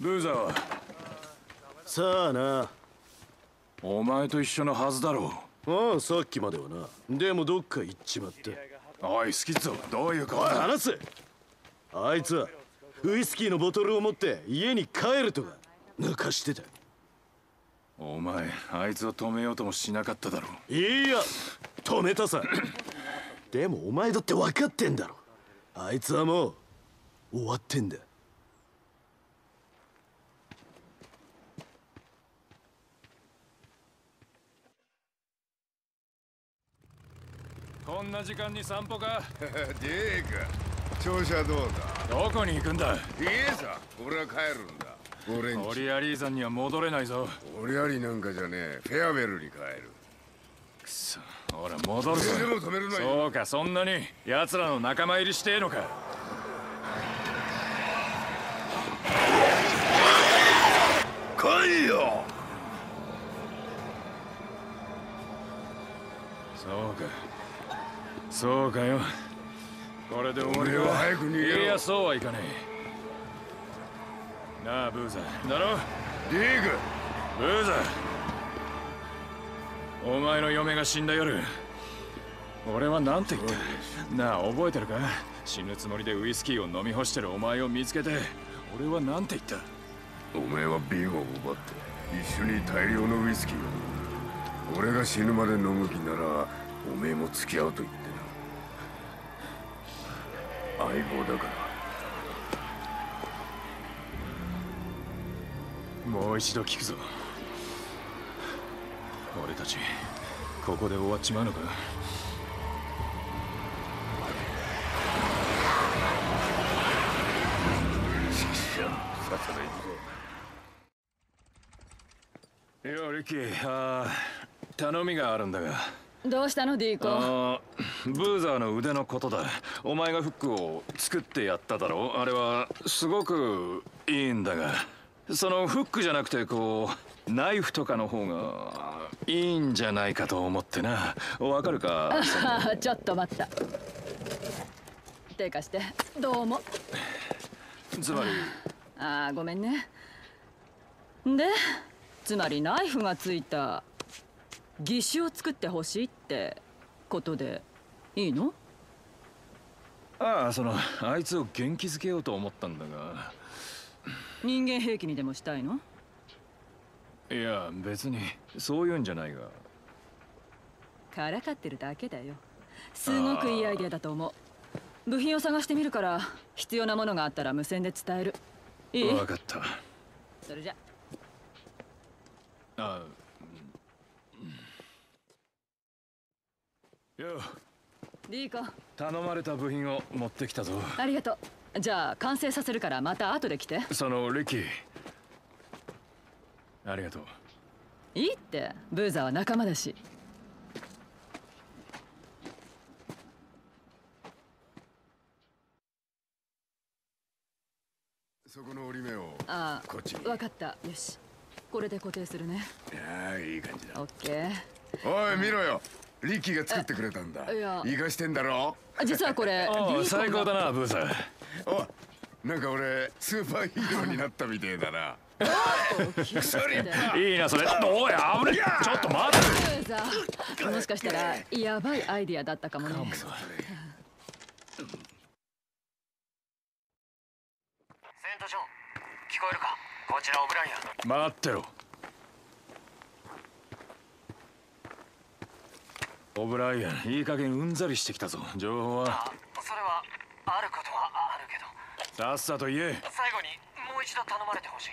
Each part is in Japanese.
ブーザーはさあな、お前と一緒のはずだろう。ああ、さっきまではな。でもどっか行っちまって。おいスキッツォ、どういうことだ。話せ。あいつはウイスキーのボトルを持って家に帰るとか抜かしてた。お前あいつを止めようともしなかっただろう。いや止めたさでもお前だって分かってんだろ。あいつはもう終わってんだ。こんな時間に散歩かデイか、調子はどうだ。どこに行くんだ。家さ、俺は帰るんだ。オリアリー山には戻れないぞ。オリアリーなんかじゃねえ、フェアベルに帰る。くそ、ほら戻るぞ。でも止めるなよ。そうか、そんなに奴らの仲間入りしてえのか。来いよ。そうかそうかよ、これで終わりは早く逃げろ。いやそうはいかねえなあ、ブーザーだろ。リーグブーザー、お前の嫁が死んだ夜俺はなんて言った。なあ覚えてるか。死ぬつもりでウイスキーを飲み干してるお前を見つけて俺はなんて言った。お前は瓶を奪って一緒に大量のウイスキーを飲んだ。俺が死ぬまで飲む気ならお前も付き合うと言ってな。相棒だから。もう一度聞くぞ。俺たちここで終わっちまうのか。いやリッキー、頼みがあるんだが。どうしたのディーコ。ブーザーの腕のことだ。お前がフックを作ってやっただろう。あれはすごくいいんだが、そのフックじゃなくてこうナイフとかの方がいいんじゃないかと思ってな。わかるか。ちょっと待った。手貸して。どうも。つまりごめんね。でつまりナイフがついた義手を作ってほしいってことでいいの。ああ、そのあいつを元気づけようと思ったんだが。人間兵器にでもしたいの？いや別にそういうんじゃないが。からかってるだけだよ。すごくいいアイデアだと思う。部品を探してみるから、必要なものがあったら無線で伝える。いい？分かった。それじゃ。ようリーコ、頼まれた部品を持ってきたぞ。ありがとう。じゃあ完成させるからまた後で来て。そのリッキー、ありがとう。いいって、ブーザーは仲間だし。そこの折り目をこっちに。わかった。よし、これで固定するね。ああいい感じだ。オッケー。おい見ろよ、リッキーが作ってくれたんだ。いや生かしてんだろ。実はこれ最高だなブーザー。お、なんか俺スーパーヒーローになったみてえだな。いいなそれ。おい危ねえ、ちょっと待ってブーザー。もしかしたらやばいアイディアだったかもね。先頭ジョン、聞こえるか。こちらオブライアン。待ってろオブライアン、いい加減うんざりしてきたぞ。情報はそれはあることはあるけど、さっさと言え。最後にもう一度頼まれてほしい。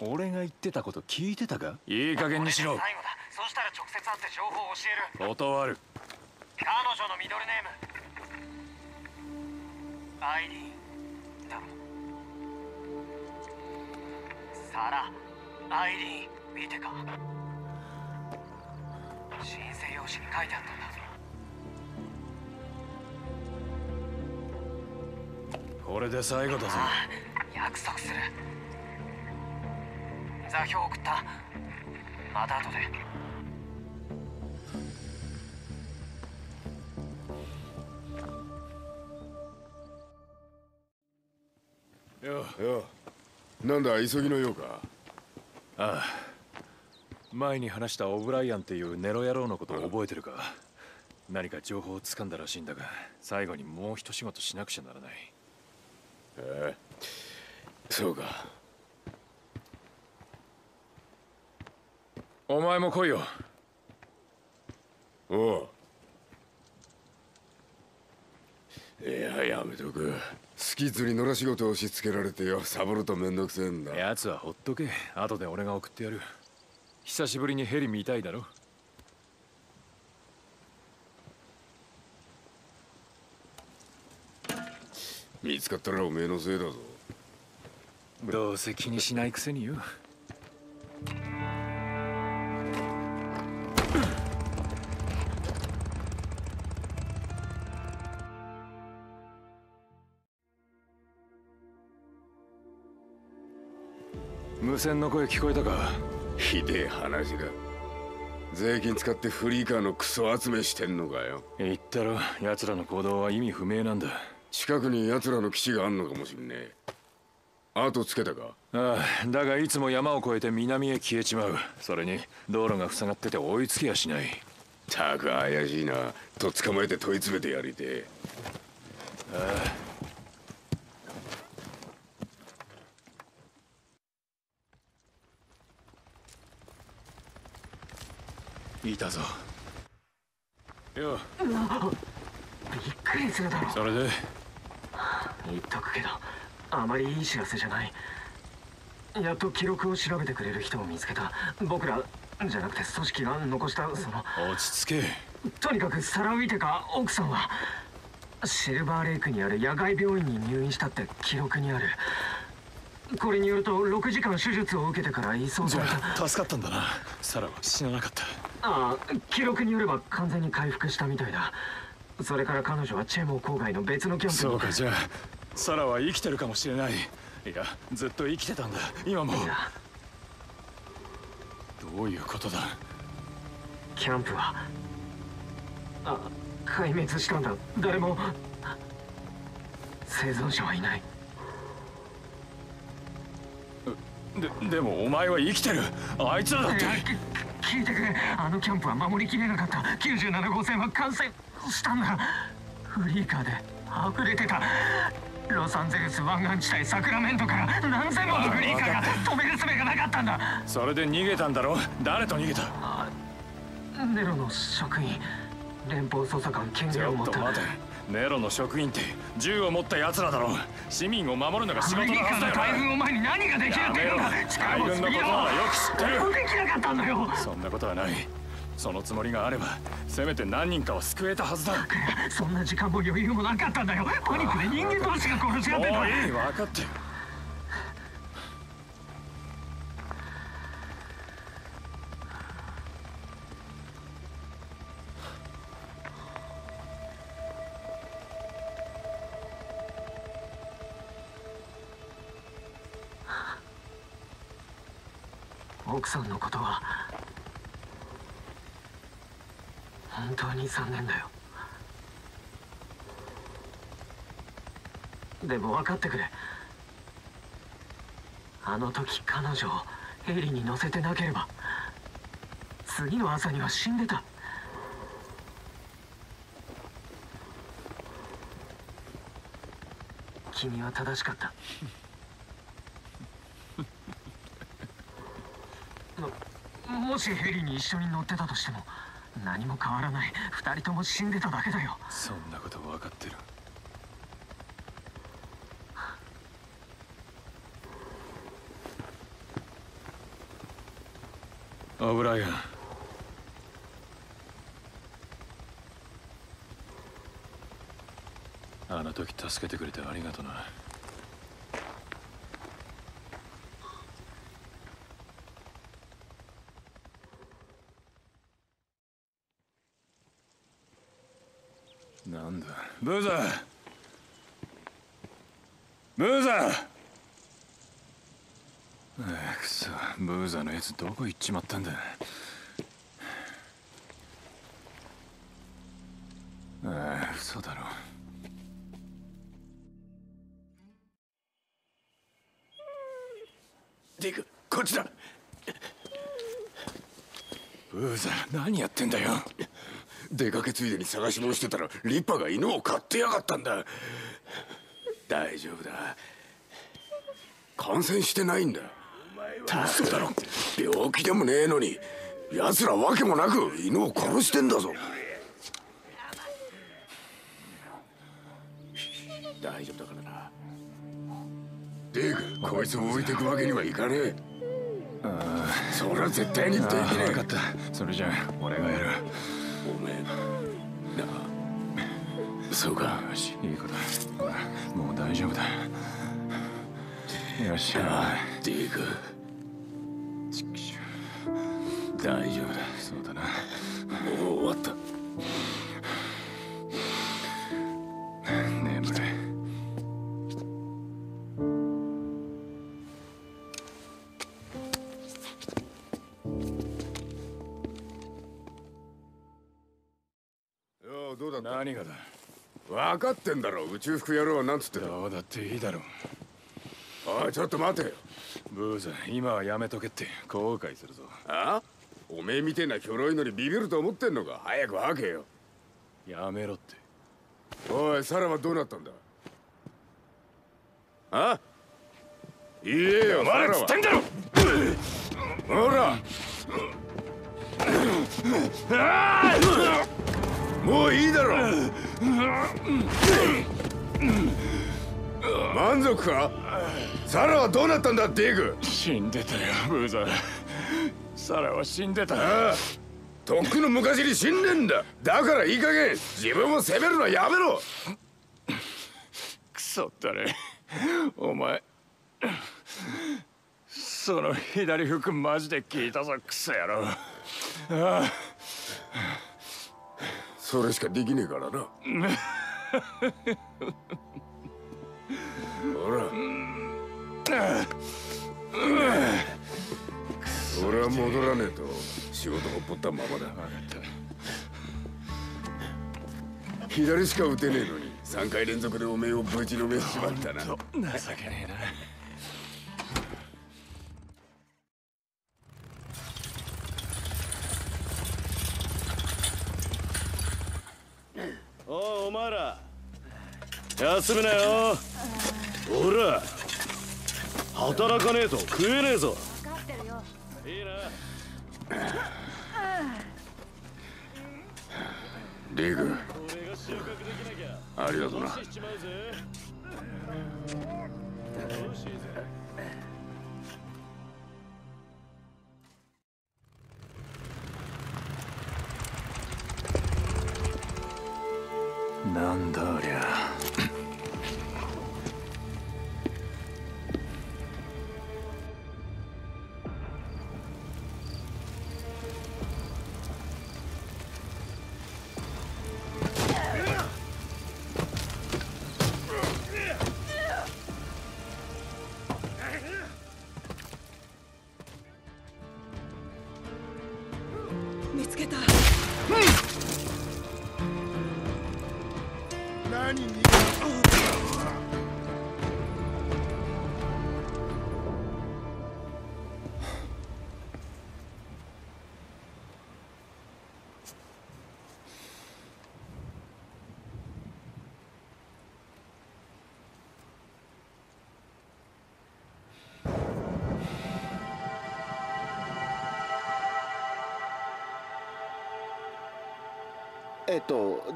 俺が言ってたこと聞いてたか。いい加減にしろ。最後だ。そしたら直接会って情報を教える。断る。彼女のミドルネームアイリーンだろ。サラアイリーン見てか、申請用紙に書いてあったんだ。これで最後だぞ。約束する。座標送った。また後で。ようよう、なんだ急ぎのようか。ああ、前に話したオブライアンっていうネロ野郎のことを覚えてるか。何か情報をつかんだらしいんだが、最後にもう一仕事しなくちゃならない。ええ、そうか。お前も来いよ。おう。いや、やめとく。スキッズに野良仕事を押し付けられてよ、サボるとめんどくせえんだ。やつはほっとけ、後で俺が送ってやる。久しぶりにヘリ見たいだろ。見つかったらおめえのせいだぞ。どうせ気にしないくせによ。無線の声聞こえたか。ひでえ話だ。税金使ってフリーカーのクソ集めしてんのかよ。言ったろ、奴らの行動は意味不明なんだ。近くに奴らの基地があんのかもしんねえ。後つけたか。ああ、だがいつも山を越えて南へ消えちまう。それに道路が塞がってて追いつきやしない。たく怪しいな。とっ捕まえて問い詰めてやりて。ああ、いたぞ。よう。びっくりするだろ。それで言っとくけど、あまりいい知らせじゃない。やっと記録を調べてくれる人を見つけた。僕らじゃなくて組織が残したその。落ち着け。とにかくサラウィテカ奥さんはシルバーレイクにある野外病院に入院したって記録にある。これによると6時間手術を受けてから移送された。助かったんだな。サラは死ななかった。ああ、記録によれば完全に回復したみたいだ。それから彼女はチェモ郊外の別のキャンプに。そうか、じゃあサラは生きてるかもしれない。いや、ずっと生きてたんだ、今も。どういうことだ。キャンプは壊滅したんだ。誰も生存者はいない。でもお前は生きてる。あいつらだって。聞いてくれ。あのキャンプは守りきれなかった。97号線は完成したんだ。フリーカーで溢れてた。ロサンゼルス湾岸地帯、サクラメントから何千ものフリーカーが止めるすべがなかったんだ。それで逃げたんだろ。誰と逃げた。ネロの職員、連邦捜査官、権限を持った。ちょっと待て、ネロの職員って銃を持った奴らだろう。市民を守るのが仕事のはずだよ。アメリカの大軍を前に何ができるっていうのか。大軍のことならよく知ってる。できなかったんだよ。そんなことはない。そのつもりがあればせめて何人かを救えたはずだ。だからそんな時間も余裕もなかったんだよ。パニックで人間同士が殺し合ってた。もういい、分かってる。奥さんのことは本当に残念だよ。でも分かってくれ。あの時彼女をヘリに乗せてなければ次の朝には死んでた。君は正しかった。もしヘリに一緒に乗ってたとしても何も変わらない。二人とも死んでただけだよ。そんなこと分かってる。オブライアン、あの時助けてくれてありがとな。なんだ。ブーザー、くそ、ブーザーのやつどこ行っちまったんだ。嘘だろ。ディーク、こっちだ。ブーザー、何やってんだよ。出かけついでに探し物してたらリッパが犬を買ってやがったんだ。大丈夫だ、感染してないんだ。嘘だろ、病気でもねえのに奴らわけもなく犬を殺してんだぞ。大丈夫だからな。ディーク、こいつを置いてくわけにはいかねえ。ああ、そりゃ絶対にできねえ。分かった、それじゃあ俺がやる。おめえだな。そうか、よし、いいことだ。ほら、もう大丈夫だ。よっしゃ、ディーク、大丈夫だ。そうだな、もう終わった。眠れ。どうだった？何がだ。分かってんだろ、宇宙服野郎はなんつってんだ。どうだっていいだろう。おい、ちょっと待てよ。ブーザ、今はやめとけって、後悔するぞ。ああ、おめえみてえなひょろいのにビビると思ってんのか。早く吐けよ。やめろって。おい、サラはどうなったんだ。あ、言えよ、サラは。ほら、もういいだろ。満足か？サラはどうなったんだ、ディグ。死んでたよ、ブーザー。サラは死んでた。ああ、とっくの昔に死んでんだ。だからいい加減自分を責めるのはやめろ。クソだれ、お前その左服マジで効いたぞ、クソ野郎。ああ、それしかできねえからな。ほら、俺は戻らねえと仕事ほっぽったままだ。左しか打てねえのに3回連続でおめえをぶちのめしちまったな。情けねえな。おい、お前ら休むなよ。ほら、働かねえと食えねえぞ。分かってるよ。いいな。リーグ、ありがとうな。なんだありゃ。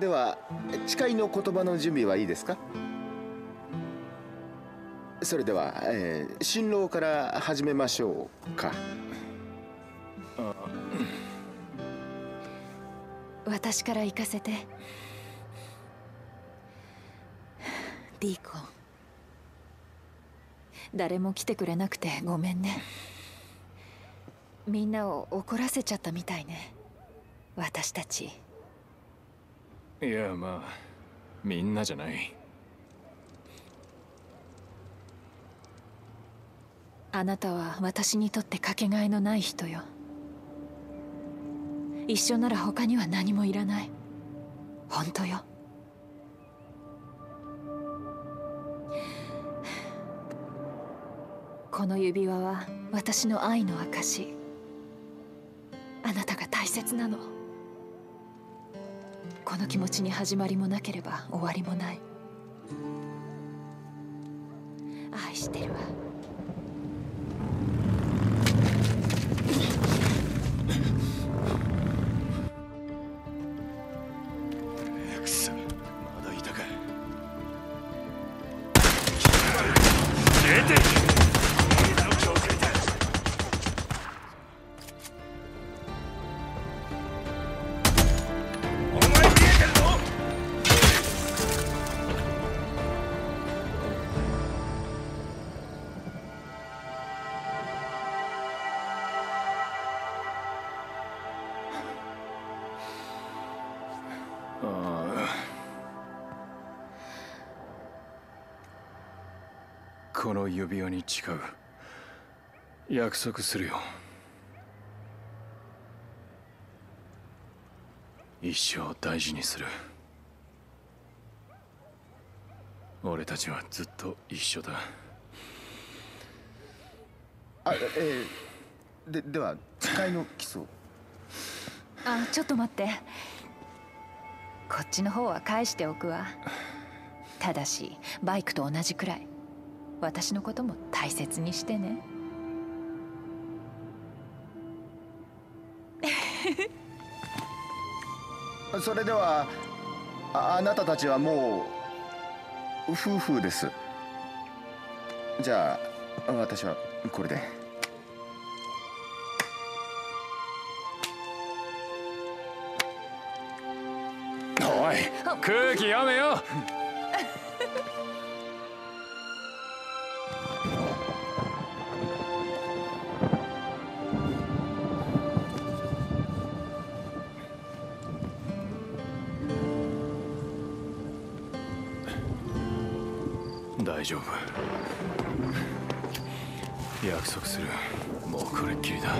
では誓いの言葉の準備はいいですか？それでは、新郎から始めましょうか。私から行かせて、ディーコン。誰も来てくれなくてごめんね。みんなを怒らせちゃったみたいね、私たち。いや、まあみんなじゃない。あなたは私にとってかけがえのない人よ。一緒なら他には何もいらない。本当よ。この指輪は私の愛の証。あなたが大切なの。この気持ちに始まりもなければ終わりもない。愛してるわ。この指輪に誓う。約束するよ。一生大事にする。俺たちはずっと一緒だ。では誓いの基礎。ちょっと待って。こっちの方は返しておくわ。ただしバイクと同じくらい私のことも大切にしてね。それでは あなたたちはもう夫婦です。じゃあ私はこれで。おい空気やめよ。大丈夫。約束する。もうこれっきりだ。